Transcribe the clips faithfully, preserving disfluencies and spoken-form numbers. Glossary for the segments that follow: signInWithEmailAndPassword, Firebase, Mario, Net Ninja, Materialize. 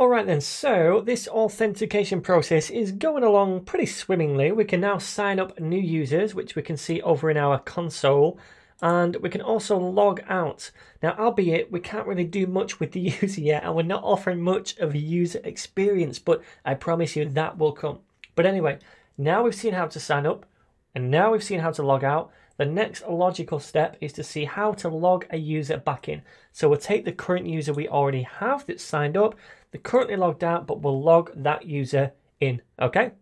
Alright then, so this authentication process is going along pretty swimmingly. We can now sign up new users, which we can see over in our console, and we can also log out. Now, albeit we can't really do much with the user yet, and we're not offering much of a user experience, but I promise you that will come. But anyway, now we've seen how to sign up, and now we've seen how to log out. The next logical step is to see how to log a user back in. So we'll take the current user we already have that's signed up, they're currently logged out, but we'll log that user in, okay?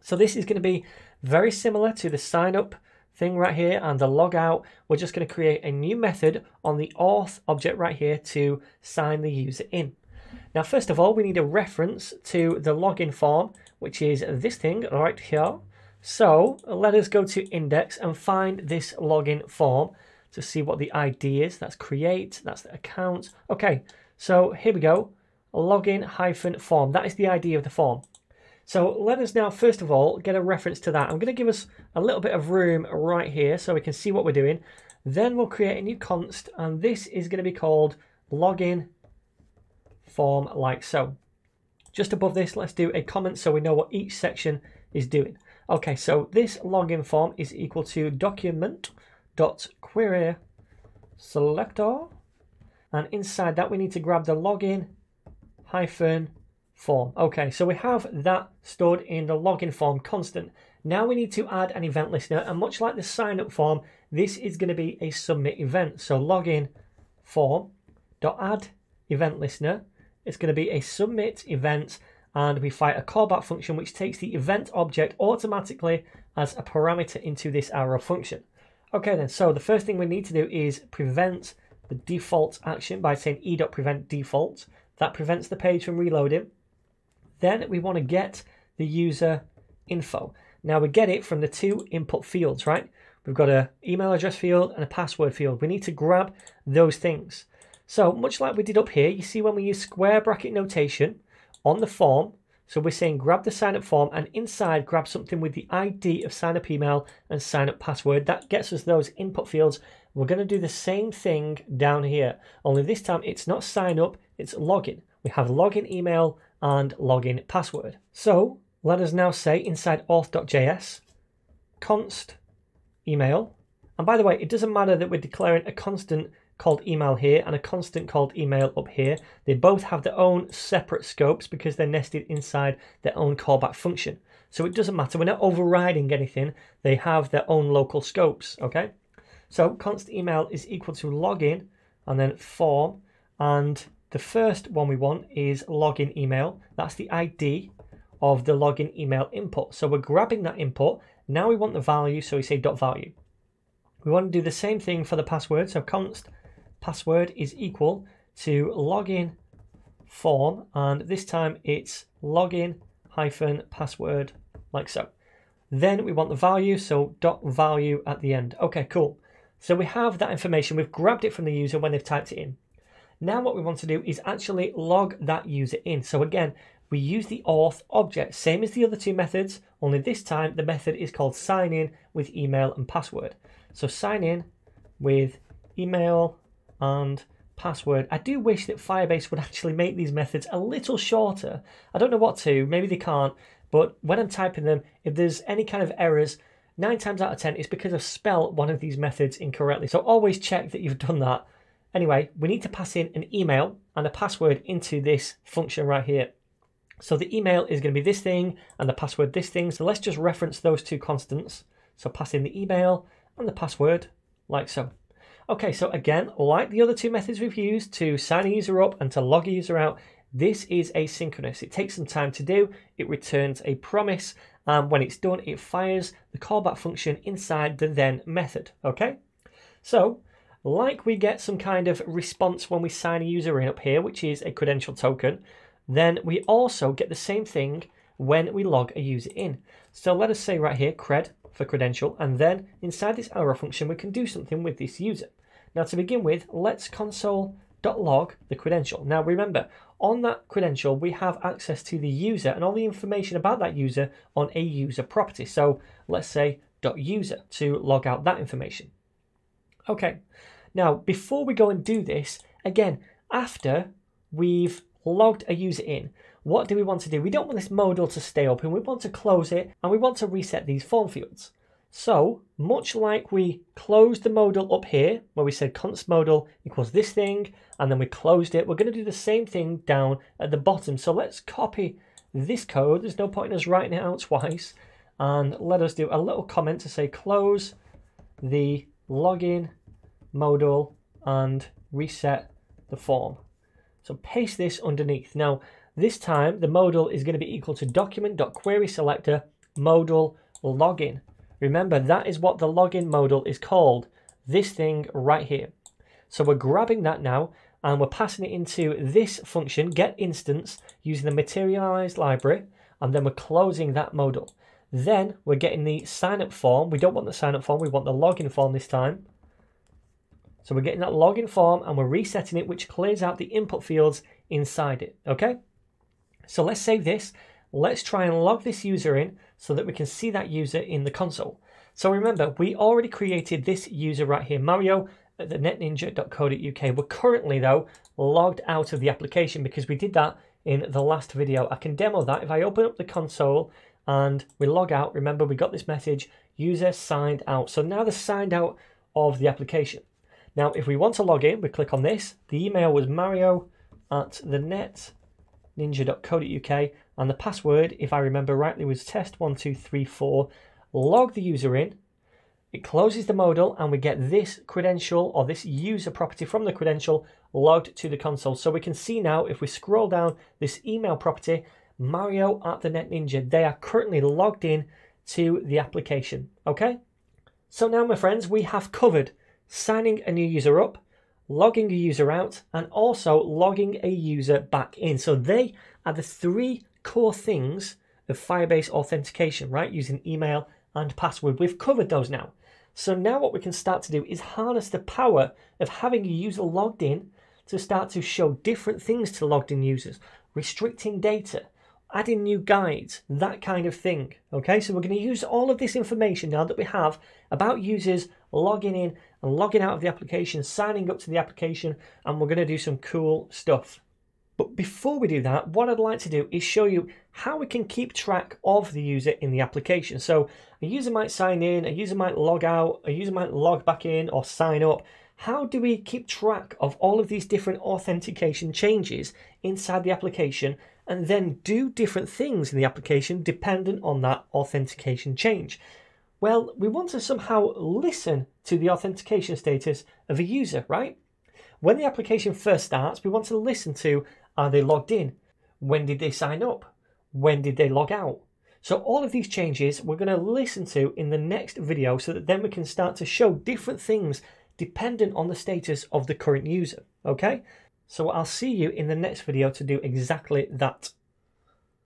So this is going to be very similar to the sign up thing right here and the log out. We're just going to create a new method on the auth object right here to sign the user in. Now, first of all, we need a reference to the login form, which is this thing right here. So let us go to index and find this login form to see what the I D is. That's create, that's the account. Okay, so here we go, login hyphen form. That is the I D of the form. So let us now, first of all, get a reference to that. I'm going to give us a little bit of room right here so we can see what we're doing. Then we'll create a new const, and this is going to be called login form, like so. Just above this, let's do a comment so we know what each section is doing. Okay, so this login form is equal to document.query selector, and inside that we need to grab the login hyphen form. Okay, so we have that stored in the login form constant. Now we need to add an event listener, and much like the sign up form, this is going to be a submit event. So login form dot add event listener. It's going to be a submit event, and we fire a callback function which takes the event object automatically as a parameter into this arrow function. Okay then, so the first thing we need to do is prevent the default action by saying e.prevent default. That prevents the page from reloading. Then we want to get the user info. Now we get it from the two input fields, right? We've got an email address field and a password field. We need to grab those things. So much like we did up here, you see when we use square bracket notation, on the form, so we're saying grab the sign up form, and inside grab something with the I D of sign up email and sign up password. That gets us those input fields. We're going to do the same thing down here, only this time it's not sign up, it's login. We have login email and login password. So let us now say inside auth.js const email, and by the way, it doesn't matter that we're declaring a constant called email here and a constant called email up here. They both have their own separate scopes because they're nested inside their own callback function. So it doesn't matter, we're not overriding anything. They have their own local scopes, okay? So const email is equal to login and then form, and the first one we want is login email. That's the I D of the login email input. So we're grabbing that input. Now we want the value, so we say dot value. We want to do the same thing for the password, so const password is equal to login form, and this time it's login hyphen password, like so. Then we want the value, so dot value at the end. Okay, cool. So we have that information, we've grabbed it from the user when they've typed it in. Now what we want to do is actually log that user in. So again, we use the auth object, same as the other two methods, only this time the method is called sign in with email and password. So sign in with email and password. I do wish that Firebase would actually make these methods a little shorter. I don't know what to, maybe they can't, but when I'm typing them, if there's any kind of errors, nine times out of ten, it's because I've spelled one of these methods incorrectly. So always check that you've done that. Anyway, we need to pass in an email and a password into this function right here. So the email is going to be this thing and the password this thing. So let's just reference those two constants. So pass in the email and the password, like so. Okay, so again, like the other two methods we've used to sign a user up and to log a user out, this is asynchronous. It takes some time to do, it returns a promise, and when it's done, it fires the callback function inside the then method, okay? So, like we get some kind of response when we sign a user in up here, which is a credential token, then we also get the same thing when we log a user in. So let us say right here, cred for credential, and then inside this arrow function, we can do something with this user. Now to begin with, let's console.log the credential. Now remember, on that credential, we have access to the user and all the information about that user on a user property. So let's say .user to log out that information. Okay, now before we go and do this, again, after we've logged a user in. What do we want to do? We don't want this modal to stay open. We want to close it and we want to reset these form fields. So much like we closed the modal up here, where we said const modal equals this thing, and then we closed it, we're going to do the same thing down at the bottom. So let's copy this code. There's no point in us writing it out twice. And let us do a little comment to say close the login modal and reset the form. So paste this underneath. Now, this time the modal is going to be equal to document.querySelector modal login. Remember, that is what the login modal is called, this thing right here. So we're grabbing that now and we're passing it into this function, getInstance, using the Materialize library, and then we're closing that modal. Then we're getting the sign-up form. We don't want the sign-up form, we want the login form this time. So we're getting that login form and we're resetting it, which clears out the input fields inside it, okay? So let's save this. Let's try and log this user in so that we can see that user in the console. So remember, we already created this user right here, Mario at the net ninja dot co dot U K. We're currently, though, logged out of the application because we did that in the last video. I can demo that. If I open up the console and we log out, remember, we got this message, user signed out. So now they're signed out of the application. Now, if we want to log in, we click on this. The email was Mario at the net ninja dot co dot U K, and the password, if I remember rightly, was test one two three four. Log the user in. It closes the modal, and we get this credential or this user property from the credential logged to the console. So we can see now, if we scroll down this email property, Mario at the Net Ninja, they are currently logged in to the application. Okay? So now, my friends, we have covered signing a new user up, logging a user out, and also logging a user back in. So they are the three core things of Firebase authentication, right? Using email and password. We've covered those now. So now what we can start to do is harness the power of having a user logged in to start to show different things to logged in users, restricting data, adding new guides, that kind of thing. Okay, so we're going to use all of this information now that we have about users logging in and logging out of the application, signing up to the application, and we're going to do some cool stuff. But before we do that, what I'd like to do is show you how we can keep track of the user in the application. So a user might sign in, a user might log out, a user might log back in or sign up. How do we keep track of all of these different authentication changes inside the application and then do different things in the application dependent on that authentication change? Well, we want to somehow listen to the authentication status of a user, right? When the application first starts, we want to listen to, are they logged in? When did they sign up? When did they log out? So all of these changes we're going to listen to in the next video so that then we can start to show different things dependent on the status of the current user, okay? So I'll see you in the next video to do exactly that.